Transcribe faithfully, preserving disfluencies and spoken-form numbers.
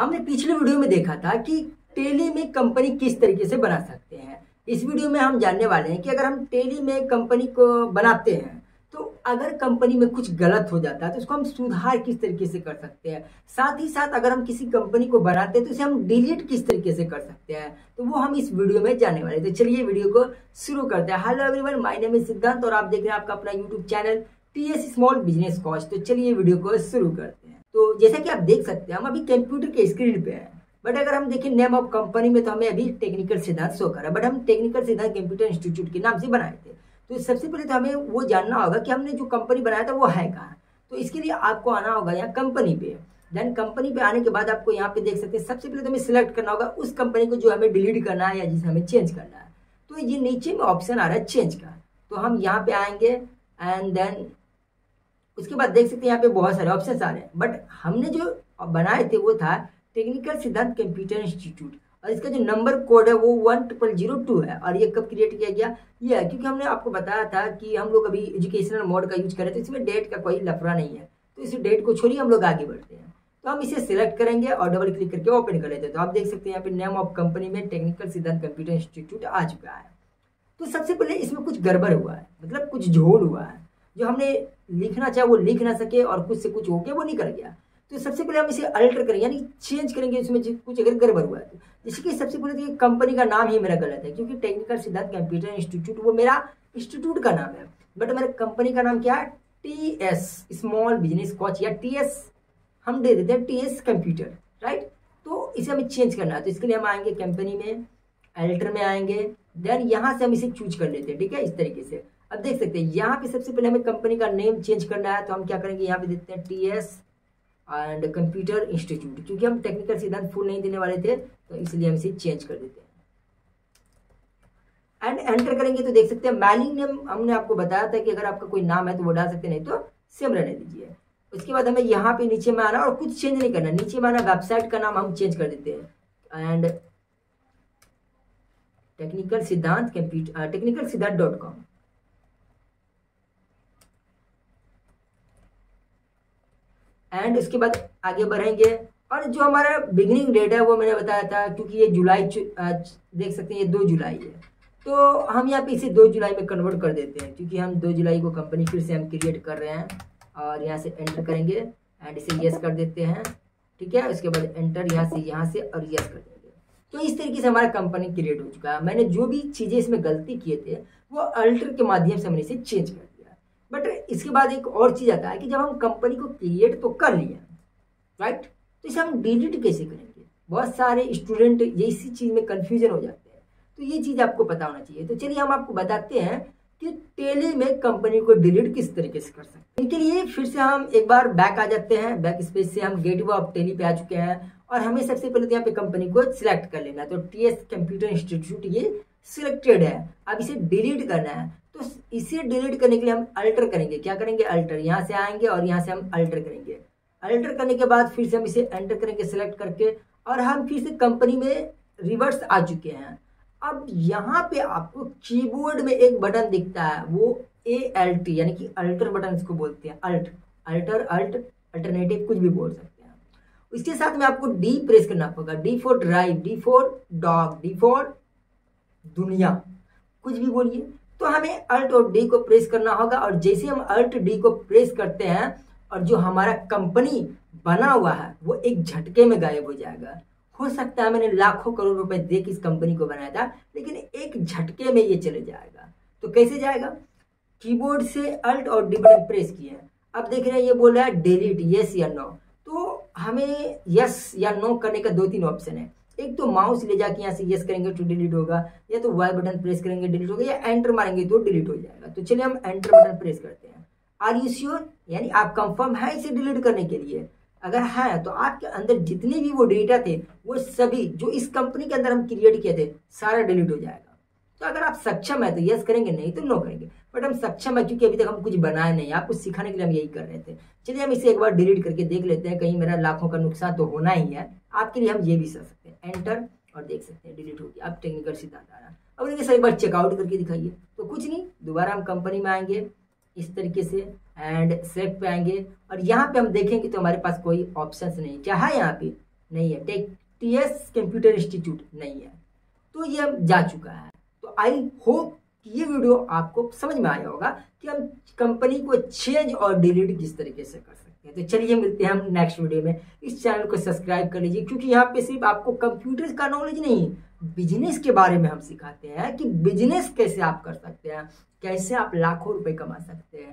हमने पिछले वीडियो में देखा था कि टेली में कंपनी किस तरीके से बना सकते हैं। इस वीडियो में हम जानने वाले हैं कि अगर हम टेली में कंपनी को बनाते हैं तो अगर कंपनी में कुछ गलत हो जाता है तो उसको हम सुधार किस तरीके से कर सकते हैं। साथ ही साथ अगर हम किसी कंपनी को बनाते हैं तो उसे हम डिलीट किस तरीके से कर सकते हैं, तो वो हम इस वीडियो में जानने वाले हैं। तो चलिए वीडियो को शुरू करते हैं। Hello everyone, my name is Siddhant और आप देख रहे हैं आपका अपना YouTube channel TS small business coach. तो चलिए वीडियो को शुरू करते हैं। तो जैसा कि आप देख सकते हैं हम अभी कंप्यूटर के स्क्रीन पे हैं, बट अगर हम देखें नेम ऑफ कंपनी में तो हमें अभी टेक्निकल सिद्धांत शो कर रहा है, बट हम टेक्निकल सिद्धांत कंप्यूटर इंस्टीट्यूट के नाम से बनाए थे। तो सबसे पहले तो हमें वो जानना होगा कि हमने जो कंपनी बनाया था वो है कहाँ। तो इसके लिए आपको आना होगा यहाँ कंपनी पे। देन कंपनी पे आने के बाद आपको यहाँ पे देख सकते हैं सबसे पहले तो हमें सिलेक्ट करना होगा उस कंपनी को जो हमें डिलीट करना है या जिसे हमें चेंज करना है। तो ये नीचे में ऑप्शन आ रहा है चेंज का, तो हम यहाँ पे आएंगे एंड देन उसके बाद देख सकते हैं यहाँ पे बहुत सारे ऑप्शन आ रहे हैं, बट हमने जो बनाए थे वो था टेक्निकल सिद्धांत कंप्यूटर इंस्टीट्यूट और इसका जो नंबर कोड है वो वन ट्रिपल जीरो टू है। और ये कब क्रिएट किया गया ये है क्योंकि हमने आपको बताया था कि हम लोग अभी एजुकेशनल मोड का यूज करें तो इसमें डेट का कोई लफड़ा नहीं है, तो इस डेट को छोड़िए हम लोग आगे बढ़ते हैं। तो हम इसे सिलेक्ट करेंगे और डबल क्लिक करके ओपन कर लेते हैं। तो आप देख सकते हैं यहाँ पे नेम ऑफ कंपनी में टेक्निकल सिद्धांत कंप्यूटर इंस्टीट्यूट आ चुका है। तो सबसे पहले इसमें कुछ गड़बड़ हुआ है, मतलब कुछ झोल हुआ है, जो हमने लिखना चाहे वो लिख ना सके और कुछ से कुछ होके वो निकल गया। तो सबसे पहले हम इसे अल्टर करेंगे यानी चेंज करेंगे इसमें कुछ अगर गड़बड़ हुआ है तो। जैसे कि सबसे पहले तो ये कंपनी का नाम ही मेरा गलत है क्योंकि टेक्निकल सिद्धांत कंप्यूटर इंस्टीट्यूट वो मेरा इंस्टीट्यूट का नाम है, बट मेरे कंपनी का नाम क्या है T S small business coach या टी एस हम दे देते हैं टी एस कंप्यूटर, राइट। तो इसे हमें चेंज करना है तो इसके लिए हम आएंगे कंपनी में, अल्टर में आएंगे, देन यहाँ से हम इसे चूज कर लेते हैं, ठीक है इस तरीके से। अब देख सकते हैं यहाँ पे सबसे पहले हमें कंपनी का नेम चेंज करना है, तो हम क्या करेंगे यहाँ पे देते हैं T S and computer institute, क्योंकि हम टेक्निकल सिद्धांत फुल नहीं देने वाले थे तो इसलिए हम इसे चेंज कर देते हैं एंड एंटर करेंगे। तो देख सकते हैं मेलिंग नेम हमने आपको बताया था कि अगर आपका कोई नाम है तो वो डाल सकते, नहीं तो सेम रहने दीजिए। उसके बाद हमें यहाँ पे नीचे में आना और कुछ चेंज नहीं करना, नीचे में आना, वेबसाइट का नाम हम चेंज कर देते हैं and technical Siddhant computer technical Siddhant dot com. And उसके बाद आगे बढ़ेंगे और जो हमारा बिगिनिंग डेट है वो मैंने बताया था क्योंकि ये जुलाई देख सकते हैं ये दो जुलाई है, तो हम यहाँ पे इसे दो जुलाई में कन्वर्ट कर देते हैं क्योंकि हम दो जुलाई को कंपनी फिर से हम क्रिएट कर रहे हैं। और यहाँ से एंटर करेंगे एंड इसे येस कर देते हैं, ठीक है। उसके बाद एंटर यहाँ से यहाँ से और येस कर देंगे। तो इस तरीके से हमारा कंपनी क्रिएट हो चुका है। मैंने जो भी चीज़ें इसमें गलती किए थे वो अल्टर के माध्यम से हमने इसे चेंज कर, बट इसके बाद एक और चीज़ आता है कि जब हम कंपनी को क्रिएट तो कर लिया, राइट, तो इसे हम डिलीट कैसे करेंगे। बहुत सारे स्टूडेंट ये इसी चीज़ में कन्फ्यूजन हो जाते हैं, तो ये चीज़ आपको पता होना चाहिए। तो चलिए हम आपको बताते हैं कि टेली में कंपनी को डिलीट किस तरीके से कर सकते हैं। इनके लिए फिर से हम एक बार बैक आ जाते हैं, बैक स्पेस से हम गेटवे ऑफ टेली पे आ चुके हैं और हमें सबसे पहले तो यहाँ पे कंपनी को सिलेक्ट कर लेना है। तो टी एस कंप्यूटर इंस्टीट्यूट ये सिलेक्टेड है, अब इसे डिलीट करना है। तो इसे डिलीट करने के लिए हम अल्टर करेंगे, क्या करेंगे अल्टर, यहाँ से आएंगे और यहाँ से हम अल्टर करेंगे। अल्टर करने के बाद फिर से हम इसे एंटर करेंगे सिलेक्ट करके और हम फिर से कंपनी में रिवर्स आ चुके हैं। अब यहाँ पे आपको कीबोर्ड में एक बटन दिखता है वो ए एल टी यानी कि अल्टर बटन इसको बोलते हैं, अल्ट अल्टर अल्ट अल्टरनेटिव कुछ भी बोल सकते हैं। इसके साथ में आपको डी प्रेस करना होगा, D for drive, D for dog, D for दुनिया, कुछ भी बोलिए। तो हमें अल्ट और डी को प्रेस करना होगा और जैसे हम अल्ट डी को प्रेस करते हैं और जो हमारा कंपनी बना हुआ है वो एक झटके में गायब हो जाएगा। हो सकता है मैंने लाखों करोड़ रुपए दे के इस कंपनी को बनाया था लेकिन एक झटके में ये चले जाएगा। तो कैसे जाएगा, कीबोर्ड से अल्ट और डी बटन प्रेस किए। अब देख रहे हैं ये बोल रहा है डिलीट येस या नो, तो हमें यस या नो करने का दो तीन ऑप्शन है। एक तो माउस ले जाके यहाँ से येस करेंगे तो डिलीट होगा, या तो वाई बटन प्रेस करेंगे डिलीट होगा, या एंटर मारेंगे तो डिलीट हो जाएगा। तो चलिए हम एंटर बटन प्रेस करते हैं। आर यू श्योर यानी आप कंफर्म है इसे डिलीट करने के लिए, अगर है तो आपके अंदर जितने भी वो डेटा थे वो सभी जो इस कंपनी के अंदर हम क्रिएट किए थे सारा डिलीट हो जाएगा। तो अगर आप सक्षम है तो येस करेंगे, नहीं तो नो करेंगे, बट हम सक्षम है क्योंकि अभी तक हम कुछ बनाए नहीं, आपको सिखाने के लिए हम यही कर रहे थे। चलिए हम इसे एक बार डिलीट करके देख लेते हैं, कहीं मेरा लाखों का नुकसान तो होना ही है, आपके लिए हम ये भी कर सकते हैं। एंटर और देख सकते हैं डिलीट हो गया। अब टेक्निकल सिद्धांत आ रहा है, अब देखिए सर एक बार चेकआउट करके दिखाइए। तो कुछ नहीं, दोबारा हम कंपनी में आएंगे इस तरीके से एंड सेलेक्ट पे आएंगे और यहाँ पे हम देखेंगे तो हमारे पास कोई ऑप्शन नहीं, क्या है यहाँ पे नहीं है, टेक टीएस कंप्यूटर इंस्टीट्यूट नहीं है, तो ये अब जा चुका है। तो आई होप कि ये वीडियो आपको समझ में आया होगा कि हम कंपनी को चेंज और डिलीट किस तरीके से कर सकते हैं। तो चलिए मिलते हैं हम नेक्स्ट वीडियो में। इस चैनल को सब्सक्राइब कर लीजिए, क्योंकि यहाँ पे सिर्फ आपको कंप्यूटर का नॉलेज नहीं, बिजनेस के बारे में हम सिखाते हैं कि बिजनेस कैसे आप कर सकते हैं, कैसे आप लाखों रुपए कमा सकते हैं।